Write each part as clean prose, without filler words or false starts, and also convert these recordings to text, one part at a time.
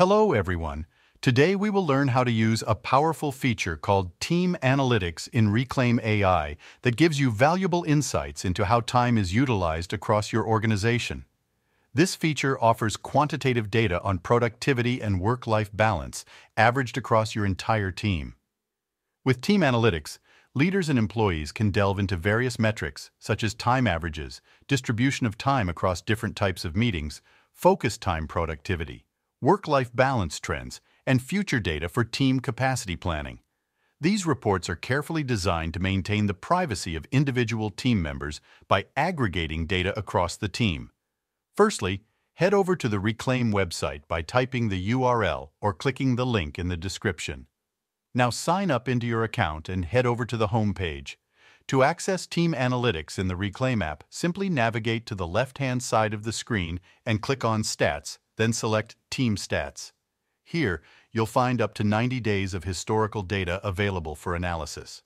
Hello, everyone. Today we will learn how to use a powerful feature called Team Analytics in Reclaim AI that gives you valuable insights into how time is utilized across your organization. This feature offers quantitative data on productivity and work-life balance averaged across your entire team. With Team Analytics, leaders and employees can delve into various metrics such as time averages, distribution of time across different types of meetings, focus time productivity, work-life balance trends, and future data for team capacity planning. These reports are carefully designed to maintain the privacy of individual team members by aggregating data across the team. Firstly, head over to the Reclaim website by typing the URL or clicking the link in the description. Now sign up into your account and head over to the home page. To access Team Analytics in the Reclaim app, simply navigate to the left-hand side of the screen and click on Stats, then select Team Stats. Here, you'll find up to 90 days of historical data available for analysis.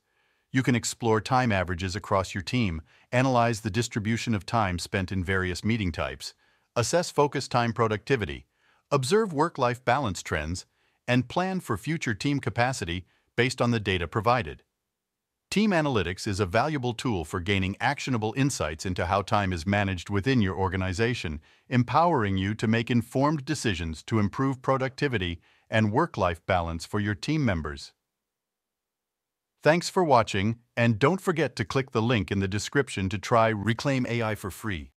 You can explore time averages across your team, analyze the distribution of time spent in various meeting types, assess focus time productivity, observe work-life balance trends, and plan for future team capacity based on the data provided. Team Analytics is a valuable tool for gaining actionable insights into how time is managed within your organization, empowering you to make informed decisions to improve productivity and work-life balance for your team members. Thanks for watching, and don't forget to click the link in the description to try Reclaim AI for free.